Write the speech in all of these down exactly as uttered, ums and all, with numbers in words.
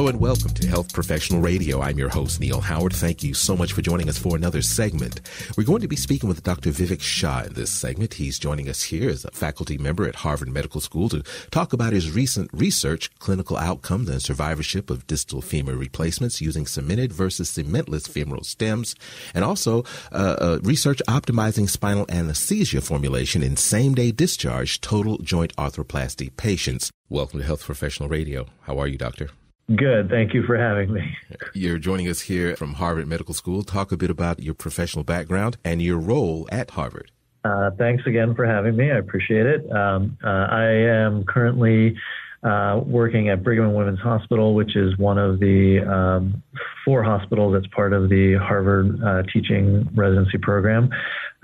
Hello and welcome to Health Professional Radio. I'm your host, Neil Howard. Thank you so much for joining us for another segment. We're going to be speaking with Doctor Vivek Shah in this segment. He's joining us here as a faculty member at Harvard Medical School to talk about his recent research, clinical outcomes, and survivorship of distal femur replacements using cemented versus cementless femoral stems, and also uh, uh, research optimizing spinal anesthesia formulation in same-day discharge total joint arthroplasty patients. Welcome to Health Professional Radio. How are you, Doctor? Good. Thank you for having me. You're joining us here from Harvard Medical School. Talk a bit about your professional background and your role at Harvard. Uh, thanks again for having me. I appreciate it. Um, uh, I am currently uh, working at Brigham and Women's Hospital, which is one of the um, four hospitals that's part of the Harvard uh, teaching residency program.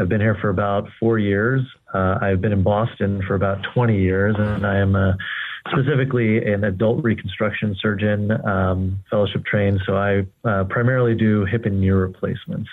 I've been here for about four years. Uh, I've been in Boston for about twenty years, and I am a specifically an adult reconstruction surgeon, um, fellowship trained. So I uh, primarily do hip and knee replacements.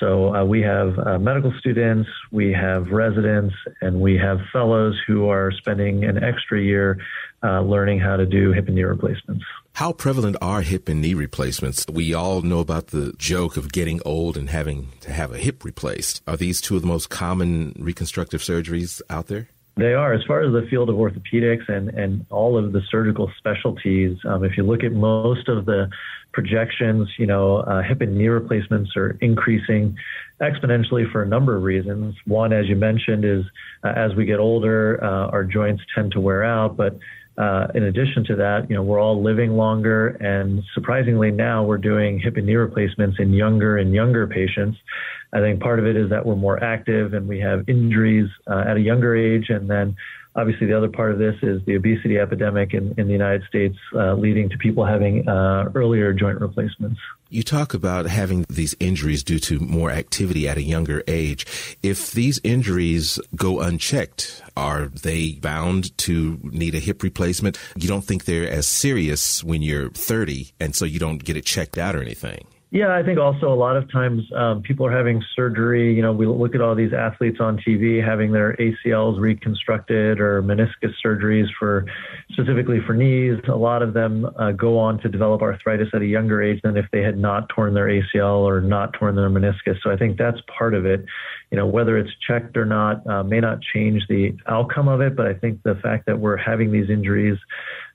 So uh, we have uh, medical students, we have residents, and we have fellows who are spending an extra year uh, learning how to do hip and knee replacements. How prevalent are hip and knee replacements? We all know about the joke of getting old and having to have a hip replaced. Are these two of the most common reconstructive surgeries out there? They are. As far as the field of orthopedics and, and all of the surgical specialties, um, if you look at most of the projections, you know, uh, hip and knee replacements are increasing exponentially for a number of reasons. One, as you mentioned, is uh, as we get older, uh, our joints tend to wear out. But uh, in addition to that, you know, we're all living longer. And surprisingly, now we're doing hip and knee replacements in younger and younger patients. I think part of it is that we're more active and we have injuries uh, at a younger age. And then obviously the other part of this is the obesity epidemic in, in the United States uh, leading to people having uh, earlier joint replacements. You talk about having these injuries due to more activity at a younger age. If these injuries go unchecked, are they bound to need a hip replacement? You don't think they're as serious when you're thirty and so you don't get it checked out or anything? Yeah, I think also a lot of times um, people are having surgery. You know, we look at all these athletes on T V having their A C Ls reconstructed or meniscus surgeries for specifically for knees. A lot of them uh, go on to develop arthritis at a younger age than if they had not torn their A C L or not torn their meniscus. So I think that's part of it. You know, whether it's checked or not uh, may not change the outcome of it, but I think the fact that we're having these injuries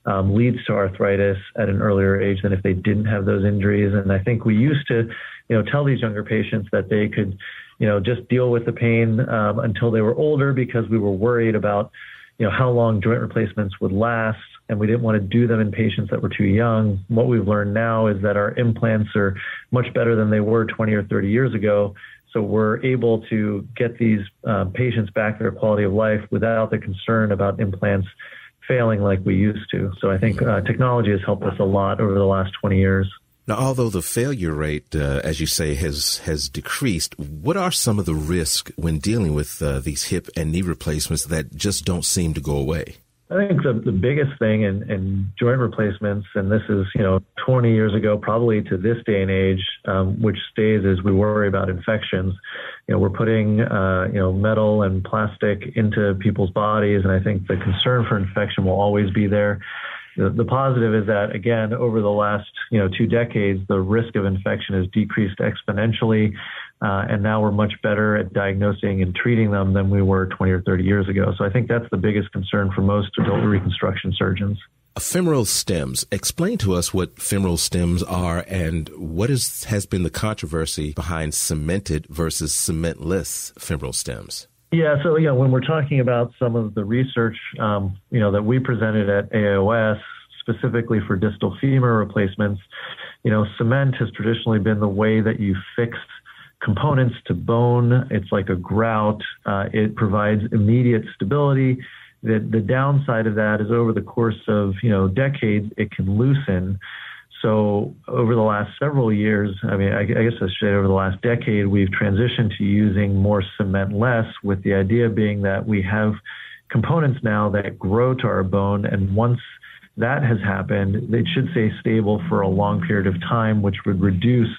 um, leads to arthritis at an earlier age than if they didn't have those injuries. And I think we used to, you know, tell these younger patients that they could, you know, just deal with the pain um, until they were older because we were worried about, you know, how long joint replacements would last. And we didn't want to do them in patients that were too young. What we've learned now is that our implants are much better than they were twenty or thirty years ago. So we're able to get these um, patients back their quality of life without the concern about implants failing like we used to. So I think uh, technology has helped us a lot over the last twenty years. Now, although the failure rate, uh, as you say, has has decreased, what are some of the risks when dealing with uh, these hip and knee replacements that just don't seem to go away? I think the, the biggest thing in, in joint replacements, and this is, you know, twenty years ago, probably to this day and age, um, which stays is we worry about infections. You know, we're putting, uh, you know, metal and plastic into people's bodies, and I think the concern for infection will always be there. The positive is that, again, over the last, you know, two decades, the risk of infection has decreased exponentially, uh, and now we're much better at diagnosing and treating them than we were twenty or thirty years ago. So I think that's the biggest concern for most adult reconstruction surgeons. Femoral stems. Explain to us what femoral stems are and what is, has been the controversy behind cemented versus cementless femoral stems. Yeah, so, you know, when we're talking about some of the research, um, you know, that we presented at A O S, specifically for distal femur replacements, you know, cement has traditionally been the way that you fix components to bone. It's like a grout. Uh, it provides immediate stability. The, the downside of that is over the course of, you know, decades, it can loosen. So over the last several years, I mean, I, I guess I should say over the last decade, we've transitioned to using more cementless, with the idea being that we have components now that grow to our bone. And once that has happened, it should stay stable for a long period of time, which would reduce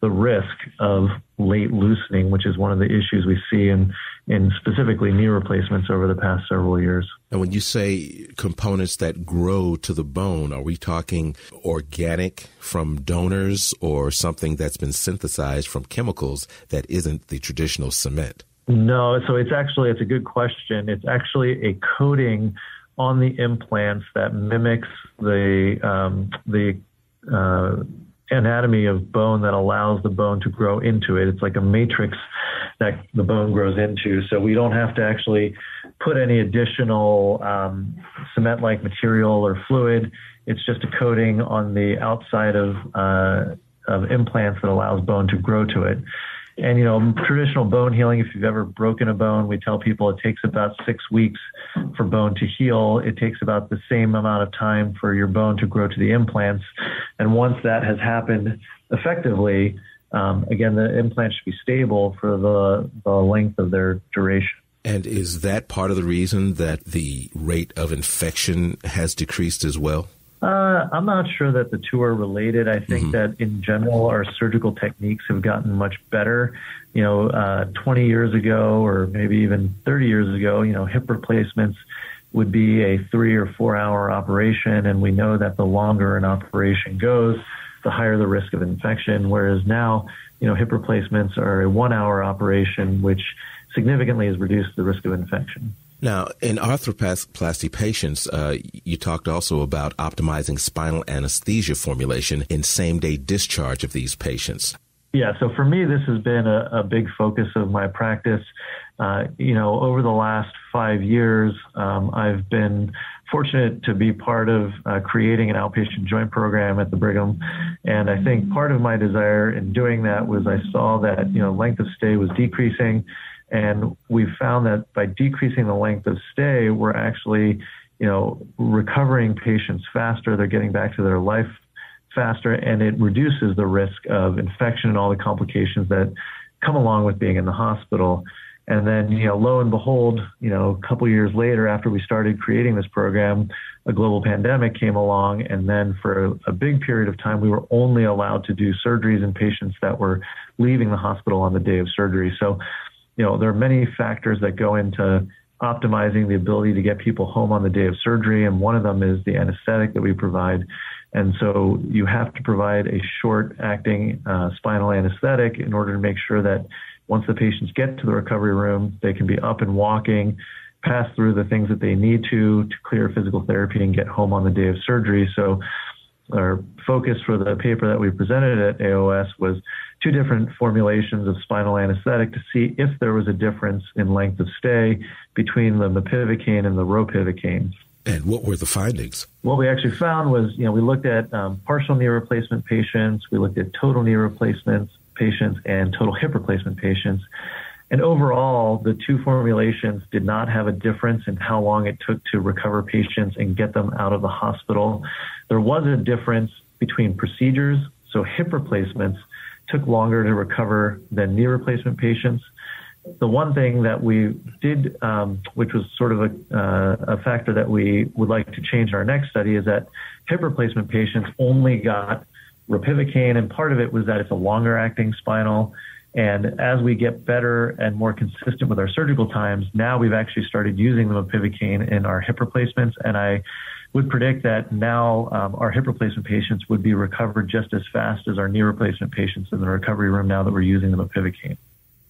the risk of late loosening, which is one of the issues we see in, in specifically knee replacements over the past several years. And when you say components that grow to the bone, are we talking organic from donors or something that's been synthesized from chemicals that isn't the traditional cement? No, so it's actually, it's a good question. It's actually a coating on the implants that mimics the um, the uh, anatomy of bone that allows the bone to grow into it. It's like a matrix that the bone grows into. So we don't have to actually put any additional um, cement-like material or fluid. It's just a coating on the outside of uh, of implants that allows bone to grow to it. And, you know, traditional bone healing, if you've ever broken a bone, we tell people it takes about six weeks for bone to heal. It takes about the same amount of time for your bone to grow to the implants. And once that has happened effectively, um, again, the implants should be stable for the, the length of their duration. And is that part of the reason that the rate of infection has decreased as well? Uh, I'm not sure that the two are related. I think mm-hmm. that in general, our surgical techniques have gotten much better. You know, uh, twenty years ago or maybe even thirty years ago, you know, hip replacements would be a three or four hour operation. And we know that the longer an operation goes, the higher the risk of infection. Whereas now, you know, hip replacements are a one hour operation, which significantly has reduced the risk of infection. Now, in arthroplasty patients, uh, you talked also about optimizing spinal anesthesia formulation in same-day discharge of these patients. Yeah, so for me, this has been a, a big focus of my practice. Uh, you know, over the last five years, um, I've been fortunate to be part of uh, creating an outpatient joint program at the Brigham. And I think part of my desire in doing that was I saw that, you know, length of stay was decreasing. And we found that by decreasing the length of stay, we're actually, you know, recovering patients faster. They're getting back to their life faster, and it reduces the risk of infection and all the complications that come along with being in the hospital. And then, you know, lo and behold, you know, a couple of years later, after we started creating this program, a global pandemic came along. And then for a big period of time, we were only allowed to do surgeries in patients that were leaving the hospital on the day of surgery. So, you know, there are many factors that go into optimizing the ability to get people home on the day of surgery. And one of them is the anesthetic that we provide. And so you have to provide a short acting uh, spinal anesthetic in order to make sure that once the patients get to the recovery room, they can be up and walking, pass through the things that they need to, to clear physical therapy and get home on the day of surgery. So our focus for the paper that we presented at A O S was two different formulations of spinal anesthetic to see if there was a difference in length of stay between the mepivacaine and the ropivacaine. And what were the findings? What we actually found was, you know, we looked at um, partial knee replacement patients, we looked at total knee replacement patients, and total hip replacement patients. And overall, the two formulations did not have a difference in how long it took to recover patients and get them out of the hospital. There was a difference between procedures. So hip replacements took longer to recover than knee replacement patients. The one thing that we did, um, which was sort of a, uh, a factor that we would like to change in our next study, is that hip replacement patients only got ropivacaine. And part of it was that it's a longer acting spinal. And as we get better and more consistent with our surgical times, now we've actually started using the mepivacaine in our hip replacements. And I would predict that now um, our hip replacement patients would be recovered just as fast as our knee replacement patients in the recovery room now that we're using the mepivacaine.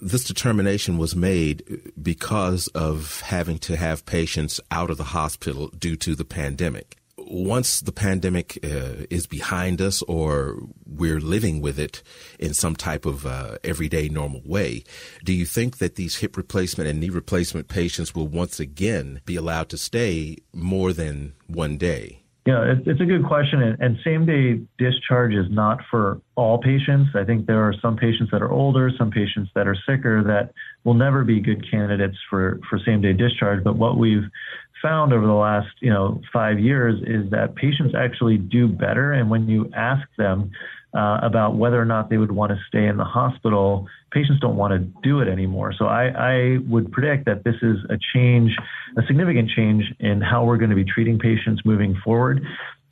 This determination was made because of having to have patients out of the hospital due to the pandemic. Once the pandemic uh, is behind us or we're living with it in some type of uh, everyday normal way, do you think that these hip replacement and knee replacement patients will once again be allowed to stay more than one day? Yeah, it's a good question. And same-day discharge is not for all patients. I think there are some patients that are older, some patients that are sicker that will never be good candidates for, for same-day discharge. But what we've found over the last, you know, five years is that patients actually do better. And when you ask them uh, about whether or not they would want to stay in the hospital, patients don't want to do it anymore. So I, I would predict that this is a change, a significant change in how we're going to be treating patients moving forward,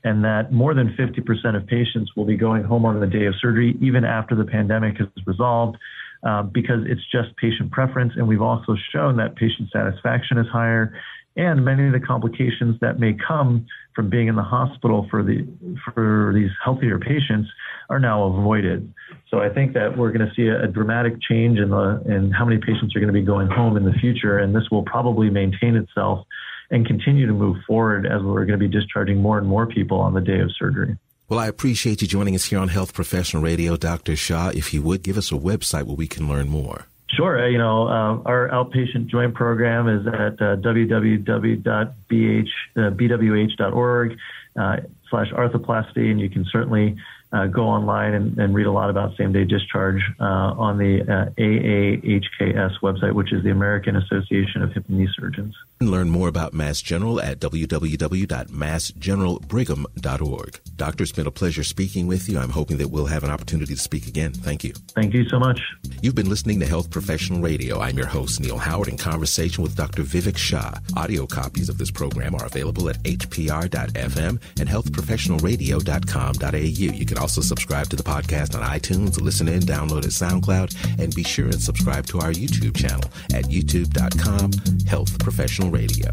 and that more than fifty percent of patients will be going home on the day of surgery, even after the pandemic is resolved, uh, because it's just patient preference. And we've also shown that patient satisfaction is higher, and many of the complications that may come from being in the hospital for the for these healthier patients are now avoided. So I think that we're going to see a, a dramatic change in the in how many patients are going to be going home in the future, and this will probably maintain itself and continue to move forward as we're going to be discharging more and more people on the day of surgery. Well, I appreciate you joining us here on Health Professional Radio, Doctor Shah. If you would, give us a website where we can learn more. Sure. You know, uh, our outpatient joint program is at uh, w w w dot b w h dot org uh, slash arthroplasty, and you can certainly uh, go online and, and read a lot about same-day discharge uh, on the uh, A A H K S website, which is the American Association of Hip and Knee Surgeons. Learn more about Mass General at w w w dot mass general brigham dot org. Doctor, it's been a pleasure speaking with you. I'm hoping that we'll have an opportunity to speak again. Thank you. Thank you so much. You've been listening to Health Professional Radio. I'm your host, Neil Howard, in conversation with Doctor Vivek Shah. Audio copies of this program are available at h p r dot f m and health professional radio dot com dot a u. You can also subscribe to the podcast on iTunes, listen in, download at SoundCloud, and be sure and subscribe to our YouTube channel at youtube dot com slash health professional radio.